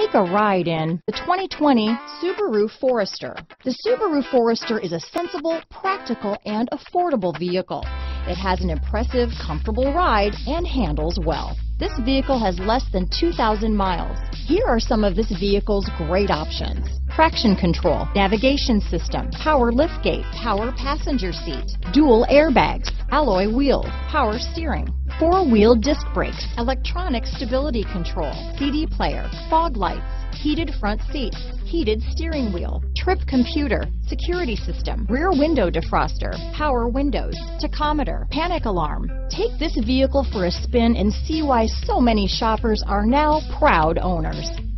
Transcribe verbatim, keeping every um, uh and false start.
Take a ride in the twenty twenty Subaru Forester. The Subaru Forester is a sensible, practical, and affordable vehicle. It has an impressive, comfortable ride and handles well. This vehicle has less than two thousand miles. Here are some of this vehicle's great options: traction control, navigation system, power liftgate, power passenger seat, dual airbags, alloy wheels, power steering, four-wheel disc brakes, electronic stability control, C D player, fog lights, heated front seats, heated steering wheel, trip computer, security system, rear window defroster, power windows, tachometer, panic alarm. Take this vehicle for a spin and see why so many shoppers are now proud owners.